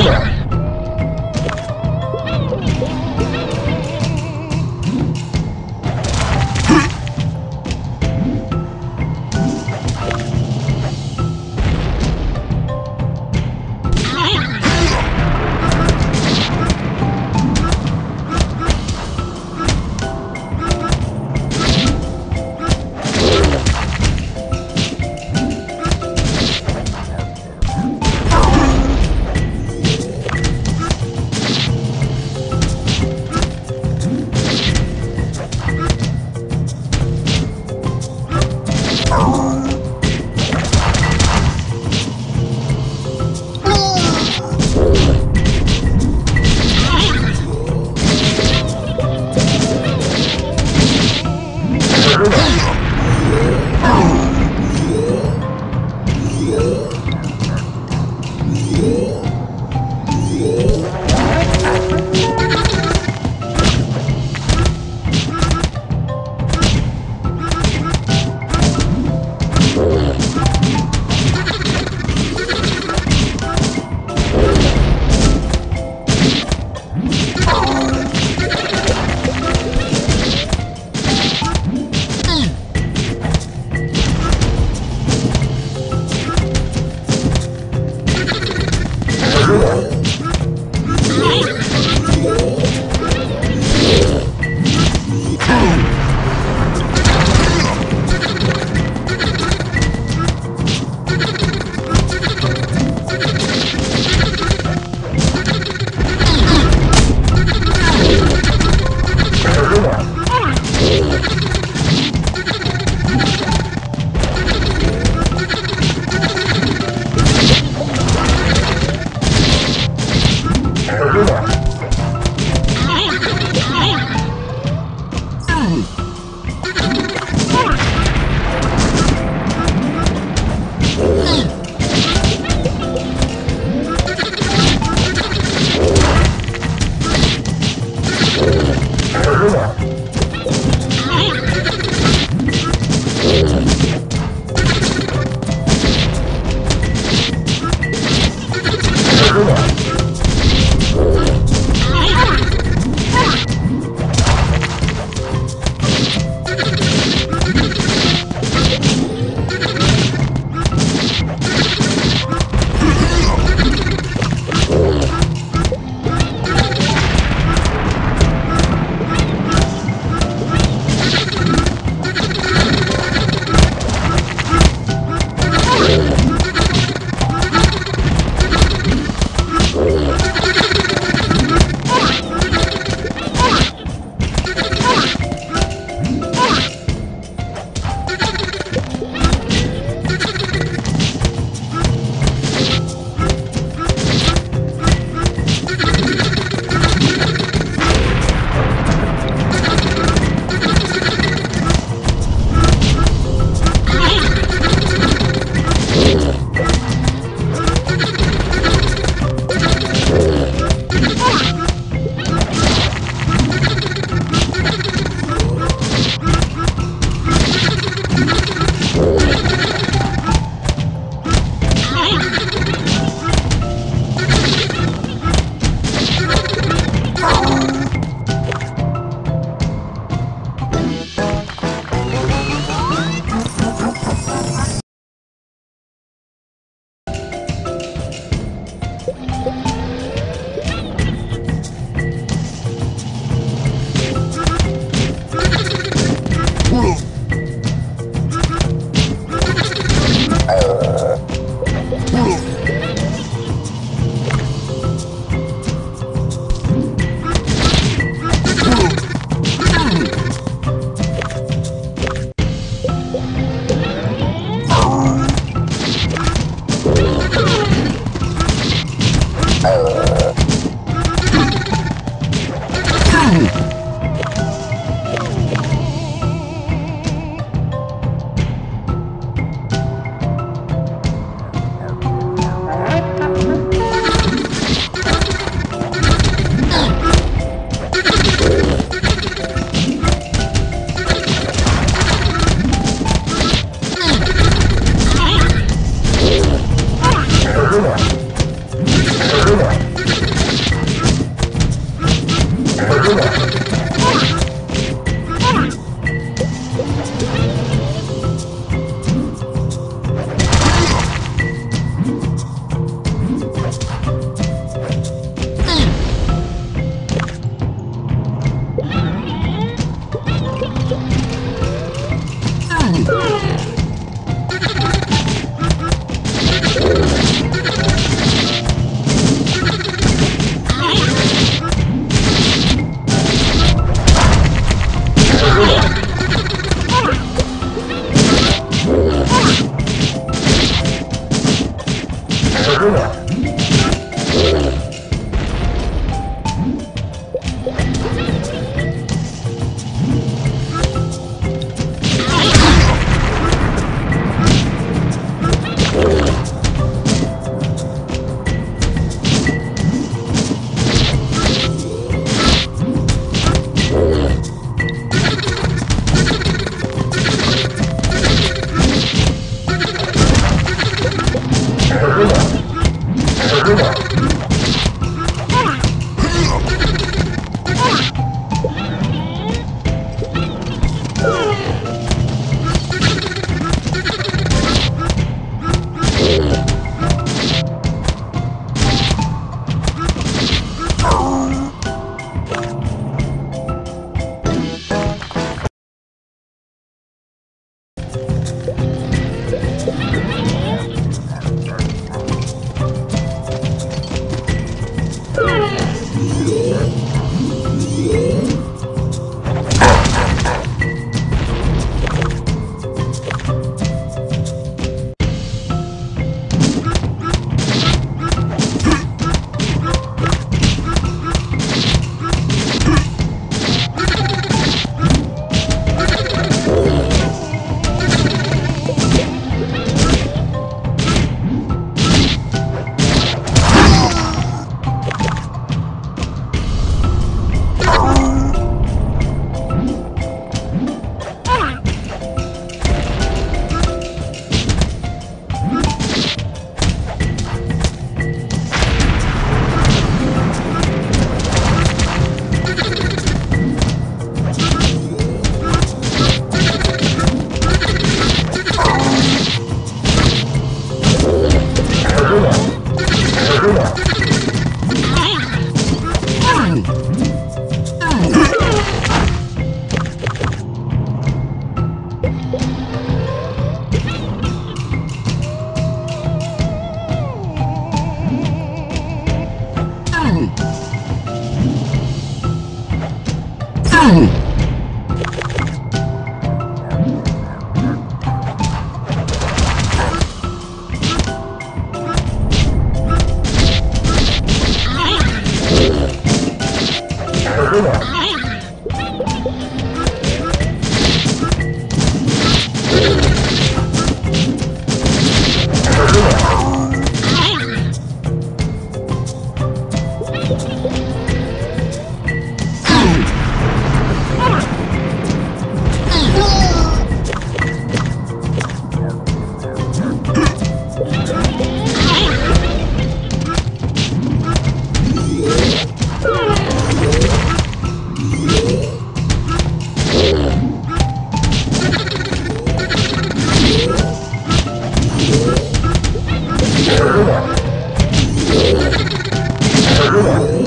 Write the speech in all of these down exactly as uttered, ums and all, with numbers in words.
here. Come on. Come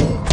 on.